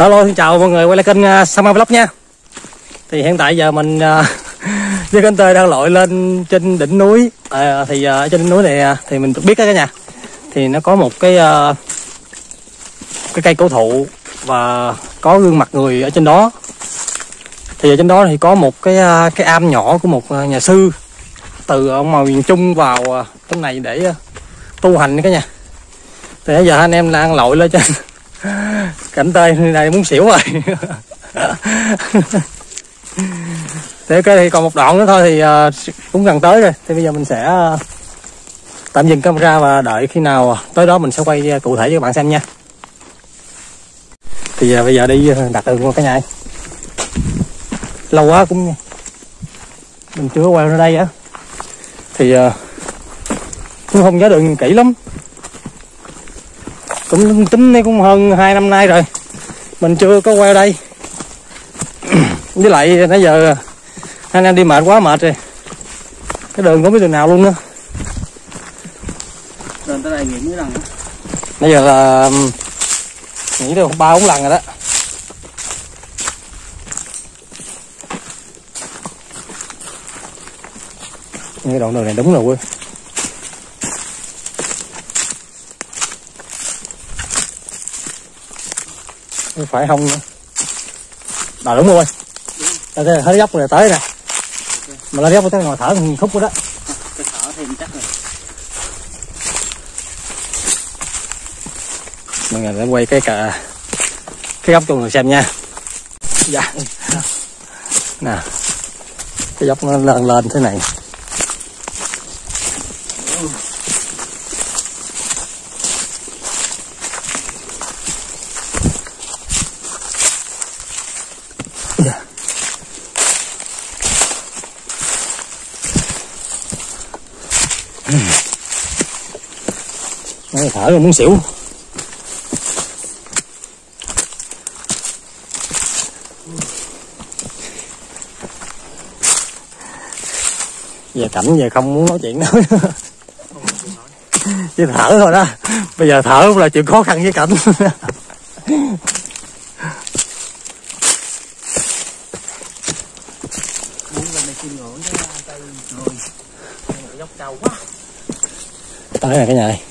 Hello, xin chào mọi người quay lại kênh Săn Ma Vlog nha. Thì hiện tại giờ mình với cánh tơi đang lội lên trên đỉnh núi. Thì ở trên đỉnh núi này thì mình biết đó cả nhà. Thì nó có một cái cây cổ thụ và có gương mặt người ở trên đó. Thì ở trên đó thì có một cái am nhỏ của một nhà sư từ ông mà miền Trung vào trong này để tu hành đó cả nhà. Thì bây giờ anh em đang lội lên trên cảnh tơi này muốn xỉu rồi. Thế cái thì còn một đoạn nữa thôi thì cũng gần tới rồi. Thì bây giờ mình sẽ tạm dừng camera và đợi khi nào tới đó mình sẽ quay cụ thể cho các bạn xem nha. Thì bây giờ đi đặt đường qua cái nhà. Lâu quá cũng mình chưa quay ra đây á. Thì cũng không nhớ đường kỹ lắm. Cũng tính đây cũng hơn 2 năm nay rồi mình chưa có quay đây. Với lại nãy giờ anh em đi mệt quá mệt rồi, cái đường không biết đường nào luôn nữa. Đường tới đây nghĩ mấy lần nữa. Nãy giờ là nghĩ được 3-4 lần rồi đó. Cái đoạn đường này đúng rồi. Phải không nữa. Đó đúng rồi. Đây cái hết dốc rồi tới nè. Okay. Mà lên dốc tới ngồi thở một khúc đó. Cái thở thì chắc rồi. Mọi người quay cái góc cho mọi người xem nha. Dạ. Nè. Cái dốc nó lên thế này. Thở rồi muốn xỉu. Về cảnh về không muốn nói chuyện nữa. Chỉ thở thôi đó. Bây giờ thở cũng là chuyện khó khăn với cảnh. Tới này cái nhà này.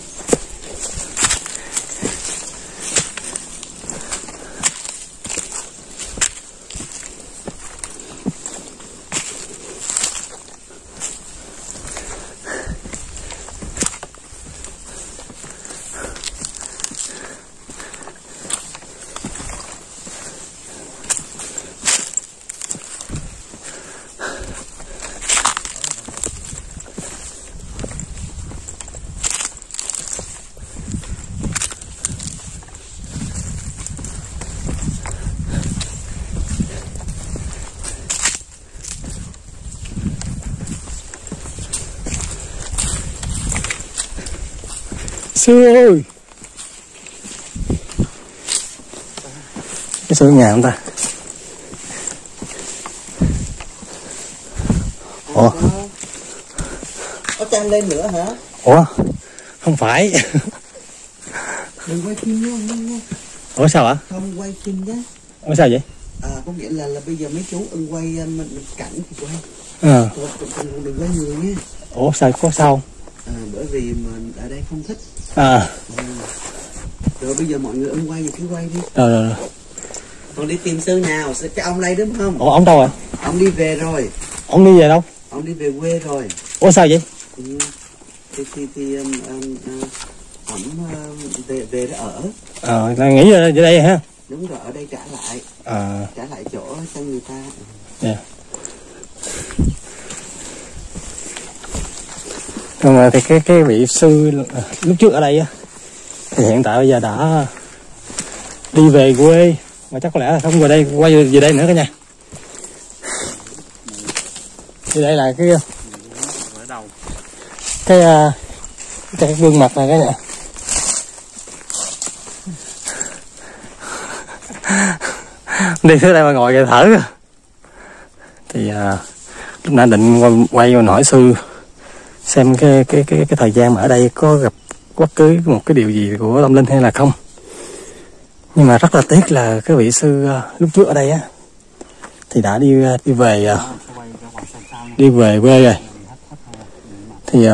Sư ơi, cái sư nhà không ta? Ủa? Có chăn lên nữa hả? Ủa? Không phải. Đừng quay phim nữa. Ủa sao hả? Không quay phim đó. Ủa sao vậy? À, có nghĩa là bây giờ mấy chú ưng quay mình cảnh thì quay. Ờ. Đừng quay người nha. Ủa sao có sao? À, bởi vì mình ở đây không thích. À. Ừ. Rồi bây giờ mọi người ưng quay thì cứ quay đi. Rồi. Còn đi tìm sư nào, cái ông này đúng không? Ủa, ông đâu rồi? Ông đi về rồi. Ông đi về đâu? Ông đi về quê rồi. Ủa sao vậy? Ừ. Về đó ở. Ờ, à, nghỉ ở đây hả? Đúng rồi, ở đây trả lại. À. Trả lại chỗ cho người ta. Dạ. Nhưng mà thì cái vị sư lúc trước ở đây á, thì hiện tại bây giờ đã đi về quê, mà chắc có lẽ là không về đây, quay về đây nữa cả nhà. Thì đây là cái gương mặt này cả nhà. Đi tới đây mà ngồi kìa thở. Thì lúc nãy định quay vào hỏi sư xem cái thời gian mà ở đây có gặp bất cứ một cái điều gì của tâm linh hay là không. Nhưng mà rất là tiếc là cái vị sư lúc trước ở đây á thì đã đi về quê rồi. Thì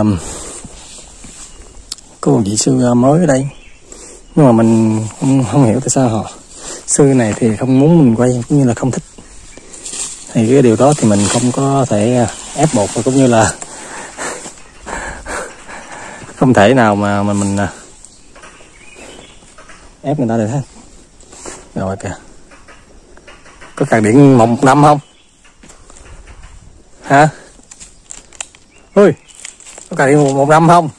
có một vị sư mới ở đây, nhưng mà mình không hiểu tại sao họ sư này thì không muốn mình quay, cũng như là không thích. Thì cái điều đó thì mình không có thể ép buộc, và cũng như là không thể nào mà mình ép người ta được hết. Rồi kìa, có cạc điện 1 năm không hả? Ui, có cạc điện 1 năm không?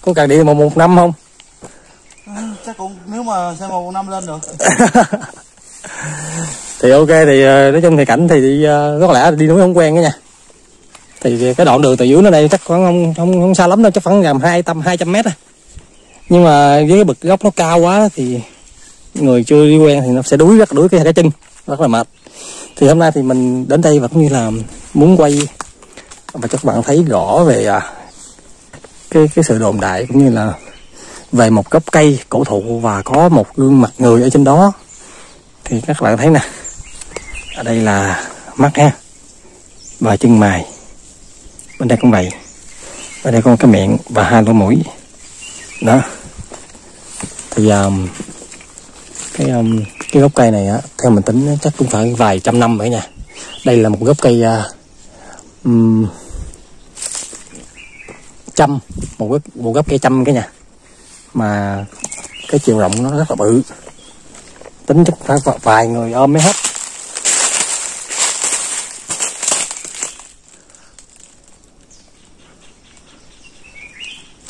Có cạc điện 1 năm không? Chắc cũng nếu mà xe 1 năm lên được. Thì ok, thì nói chung thì cảnh thì rất lẽ đi núi không quen đó nha. Thì cái đoạn đường từ dưới nó đây chắc khoảng không xa lắm đâu, chắc khoảng gần 200 mét à. Nhưng mà với cái bực gốc nó cao quá thì người chưa đi quen thì nó sẽ đuối, rất đuối cái chân, rất là mệt. Thì hôm nay thì mình đến đây và cũng như là muốn quay và cho các bạn thấy rõ về cái sự đồn đại, cũng như là về một gốc cây cổ thụ và có một gương mặt người ở trên đó. Thì các bạn thấy nè, ở đây là mắt ha, và chân mày, bên đây cũng vậy, bên đây có cái miệng và 2 lỗ mũi đó. Thì cái gốc cây này á, theo mình tính chắc cũng phải vài trăm năm rồi nha. Đây là một gốc cây châm, một gốc cây châm cái nha, mà cái chiều rộng nó rất là bự, tính chắc phải vài người ôm mới hết.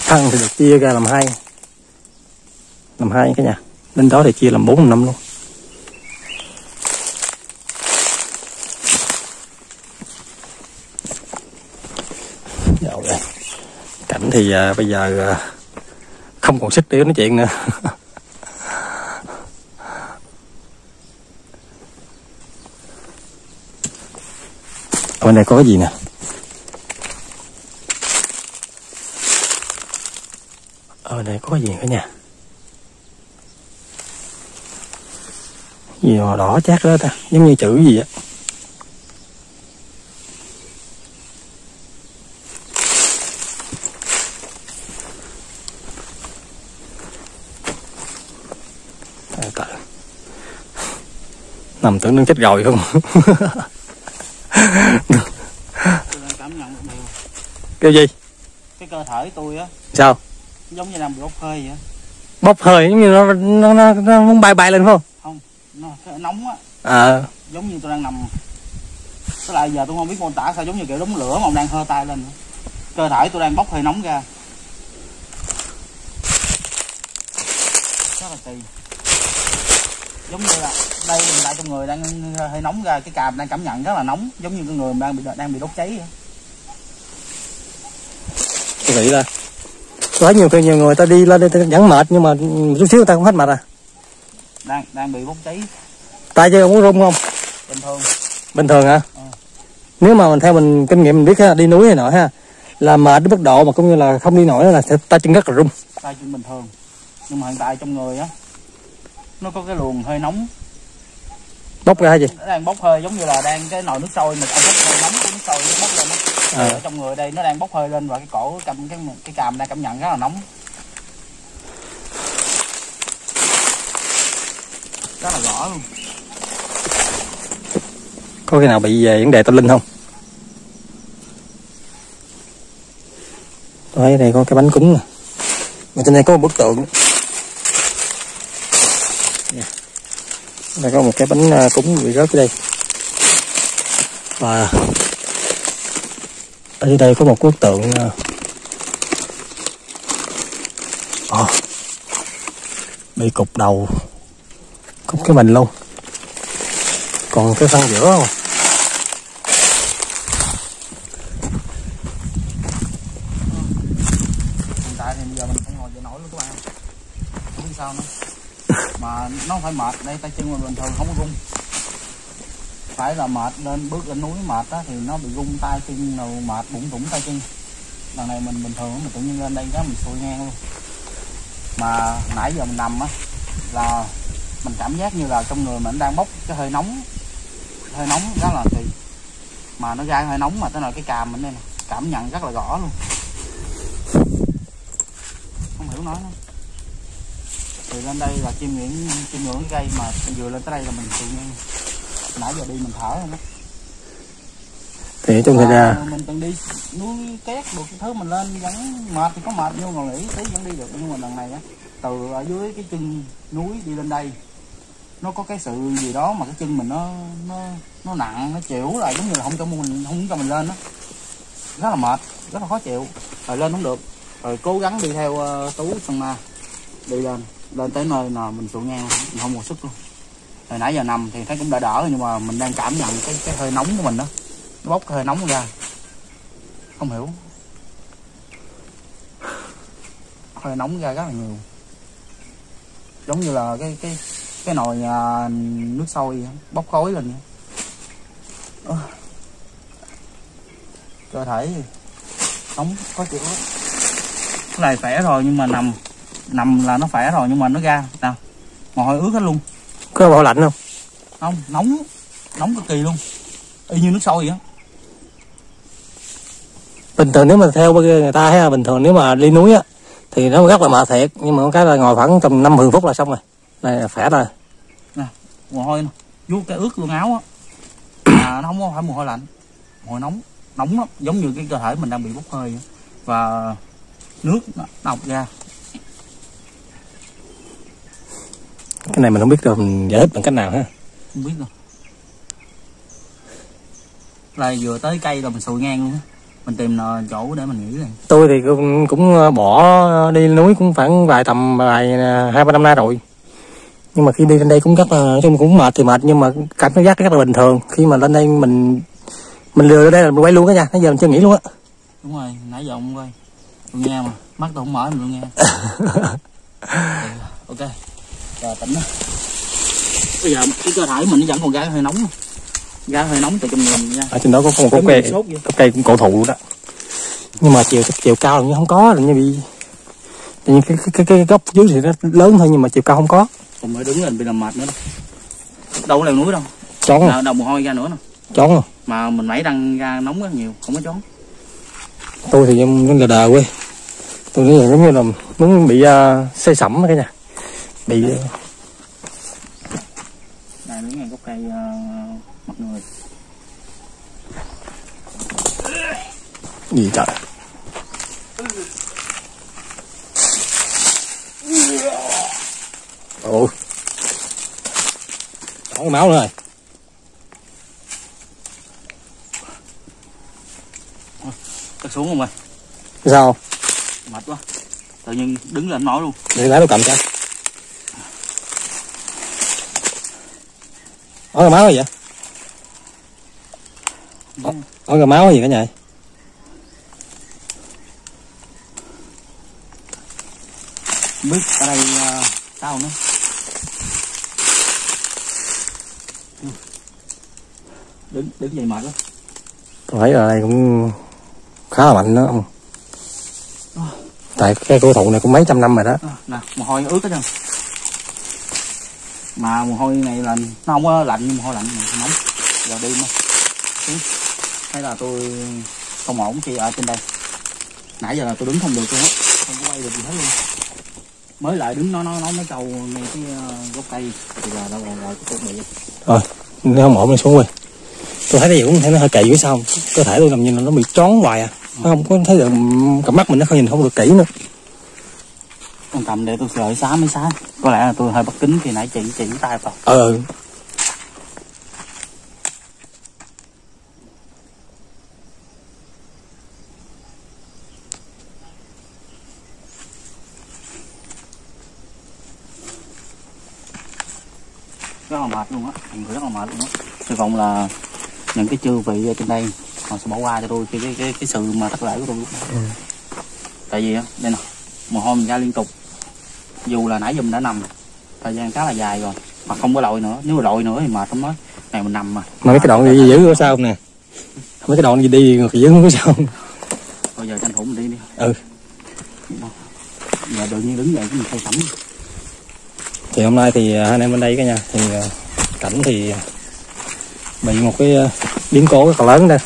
Thân thì được chia ra làm 2 cái nhà, bên đó thì chia làm 4-5 luôn. Cảnh thì bây giờ không còn sức để nói chuyện nữa. Ở bên đây có cái gì nè, ở đây có cái gì cả nhà, gì mà đỏ chát đó ta, giống như chữ gì á. Nằm tưởng nó chết rồi không. Cái gì? Cái cơ thể tôi á. Sao? Giống như là bốc hơi vậy. Bốc hơi giống như nó muốn bay lên phải không? Không, nó nóng á. Giống như tôi đang nằm. Tức là giờ tôi không biết mô tả sao, giống như kiểu đống lửa mà ông đang hơ tay lên. Cơ thể tôi đang bốc hơi nóng ra. Rất là kỳ. Giống như là đây mình lại trong người đang hơi nóng ra, cái càm đang cảm nhận rất là nóng, giống như cái người đang bị đốt cháy vậy. Cái vị là có nhiều người ta đi lên đây vẫn mệt, nhưng mà chút xíu người ta cũng hết mệt à. Đang bị bốc cháy. Tay chơi muốn rung không? Bình thường. Bình thường hả? Ừ. Nếu mà mình theo mình kinh nghiệm mình biết ha, đi núi này nọ ha, là mệt đến mức độ mà cũng như là không đi nổi là tay chân rất là rung. Tay chân bình thường. Nhưng mà hiện tại trong người á nó có cái luồng hơi nóng bốc ra gì? Nó đang bốc hơi, giống như là đang cái nồi nước sôi mà hơi nóng của nước sôi nó bốc lên đó. Ở trong người đây nó đang bốc hơi lên, và cái cổ cái càm đang cảm nhận rất là nóng, rất là rõ luôn. Có cái nào bị về vấn đề tâm linh không? Tôi thấy đây có cái bánh cúng nè, mà trên đây có một bức tượng. Đây có một cái bánh cúng bị rớt ở đây, và ở đây có một bức tượng bị cục đầu, cục cái mình luôn, còn cái phần giữa không. Hiện tại thì bây giờ mình phải ngồi dậy nổi luôn các bạn, không biết sao nữa. Mà nó không phải mệt, đây tay chân mình bình thường không có rung. Phải là mệt lên, bước lên núi mệt á thì nó bị rung tay chân, rồi mệt bụng thủng tay chân. Lần này mình bình thường mình tự nhiên lên đây cái mình xuôi ngang luôn. Mà nãy giờ mình nằm á là mình cảm giác như là trong người mình đang bốc cái hơi nóng rất là kỳ, mà nó ra hơi nóng mà tới nơi cái càm mình đây nè, cảm nhận rất là rõ luôn, không hiểu nói nữa. Thì lên đây là chiêm ngưỡng cái cây, mà vừa lên tới đây là mình tự nhiên nãy giờ đi mình thở rồi đó. Thì trong khi ra mình từng đi núi két được cái thứ mình lên vẫn mệt, thì có mệt vô ngồi nghỉ tí vẫn đi được, nhưng mà lần này á, từ ở dưới cái chân núi đi lên đây nó có cái sự gì đó mà cái chân mình nó nặng, nó chịu lại, giống như là không cho mình lên đó, rất là mệt, rất là khó chịu, rồi lên không được, rồi cố gắng đi theo Tú Săn Ma đi lên tới nơi nào mình trụ ngang, mình không còn sức luôn. Rồi nãy giờ nằm thì thấy cũng đã đỡ, nhưng mà mình đang cảm nhận cái hơi nóng của mình đó, nó bốc hơi nóng ra, không hiểu, hơi nóng ra rất là nhiều, giống như là cái nồi nước sôi bốc khói lên. Cơ thể nóng khó chịu. Cái này khỏe rồi, nhưng mà nằm là nó khỏe rồi, nhưng mà nó ra nào mà hơi ướt hết luôn. Có bảo lạnh không? Không, nóng cực kỳ luôn, y như nước sôi vậy á. Bình thường nếu mà theo người ta ha, bình thường nếu mà đi núi á thì nó rất là mệt thiệt, nhưng mà cái là ngồi khoảng tầm 5-10 phút là xong rồi, này là khỏe rồi nè. Mồ hôi nè, vuốt cái ướt luôn áo á, nó không phải mồ hôi lạnh, mồ hôi nóng lắm, giống như cái cơ thể mình đang bị bốc hơi vậy. Và nước nó đọc ra. Cái này mình không biết rồi, mình giải thích bằng cách nào ha, không biết đâu. Là vừa tới cây rồi mình sùi ngang luôn á, mình tìm chỗ để mình nghỉ. Rồi tôi thì cũng bỏ đi núi cũng khoảng tầm 2-3 năm nay rồi, nhưng mà khi đi lên đây cũng rất là, chung cũng mệt thì mệt, nhưng mà cảm giác rất là bình thường. Khi mà lên đây mình lừa ở đây là mình quay luôn đó nha, nãy giờ mình chưa nghỉ luôn á. Đúng rồi, nãy giờ ông quay tôi nghe mà mắt tôi không mở, mình luôn nghe. Ok, giờ tỉnh đó. Bây giờ cái cơ thể mình nó vẫn còn ra hơi nóng từ trong người nha. Ở trên đó có một cây cũng cổ thụ luôn đó, nhưng mà chiều cao là không có, là như bị cái gốc dưới thì nó lớn thôi, nhưng mà chiều cao không có. Còn mới đứng lên bị làm mệt nữa, đâu có leo núi đâu, chón đầu mồ hôi ra nữa nè, chón rồi. Mà mình nãy đang ra nóng rất nhiều, không có chón. Tôi thì em là đà quê, tôi nghĩ là giống như là muốn bị say sẩm cái nhà, bị này đứng ngay gốc cây mặt người. Gì trời, ôi đổ máu nữa rồi. Cắt xuống không mày? Sao? Mệt quá, tự nhiên đứng lên nổi luôn. Để lái nó cầm cho. Ở máu gì vậy? Ở máu gì cả nhà? Biết ở đây tao nữa. Đứng vậy mệt lắm. Tôi thấy ở đây cũng khá là mạnh đó, tại cái cổ thụ này cũng mấy trăm năm rồi đó. Nè, mồ hôi ướt hết trơn, mà mồ hôi này là nó không có lạnh, nhưng mồ hôi lạnh mà nóng. Giờ đi mà thấy là tôi không ổn khi ở trên đây, nãy giờ là tôi đứng không được luôn á, không có quay được gì hết luôn. Mới lại đứng nó mấy câu ngay cái gốc cây thì là đâu rồi tôi bị rồi, nếu không ổn lên xuống rồi. Tôi thấy cái gì cũng thấy nó hơi kỳ với sao, cơ thể tôi làm như là nó bị trón hoài à, nó không có thấy được, cầm mắt mình nó không nhìn không được kỹ nữa. Con cầm để tôi sợ xá mới xá, có lẽ là tôi hơi bất kính khi nãy chị tay vào. Rất là mệt luôn á, mình rất là mệt luôn á. Hy vọng là những cái chư vị ở trên đây họ sẽ bỏ qua cho tôi cái sự mà thất lễ của tôi lúc đó. Tại vì đây nè, mồ hôi mình ra liên tục, dù là nãy giờ mình đã nằm thời gian khá là dài rồi mà không có lội nữa, nếu mà lội nữa thì mệt không nói. Này mình nằm mà mấy cái đoạn gì dữ có sao không nè, mấy cái đoạn gì đi dữ có sao không? Bây giờ tranh thủ mình đi. Giờ tự nhiên đứng dậy cái mình say sẩm. Thì hôm nay thì hai anh em bên đây cả nhà, thì cảnh thì bị một cái biến cố rất là lớn đây.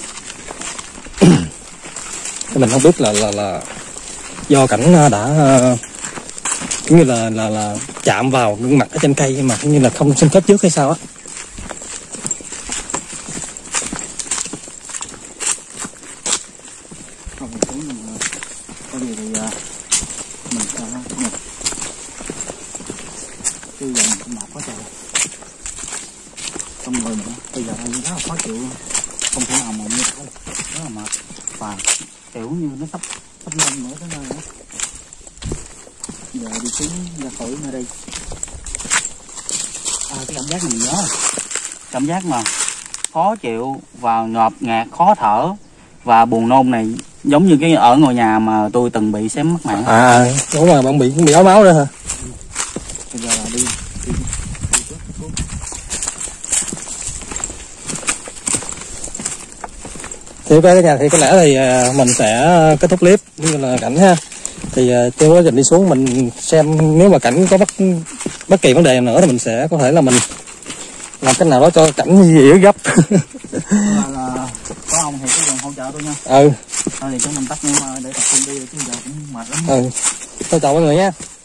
Mình không biết là do cảnh đã cũng như là chạm vào gương mặt ở trên cây mà cũng như là không xin phép trước hay sao á. Cảm giác mà khó chịu và ngợp ngạt, khó thở và buồn nôn này giống như cái ở ngôi nhà mà tôi từng bị xém mất mạng. À đúng rồi, bạn bị cũng bị ói máu đó hả? Bây giờ là đi xuống. Thì cái nhà thì có lẽ thì mình sẽ kết thúc clip như là cảnh ha. Thì tôi có định đi xuống mình xem, nếu mà cảnh có bất kỳ vấn đề nữa thì mình sẽ có thể là mình làm cách nào đó cho cảnh dễ gấp. Là có ông thì cứ hỗ trợ tôi nha. Ừ. Thôi thì chúng mình tắt nhưng mà để tập trung đi, chứ giờ cũng mệt lắm. Ừ. Tôi chào mọi người nha.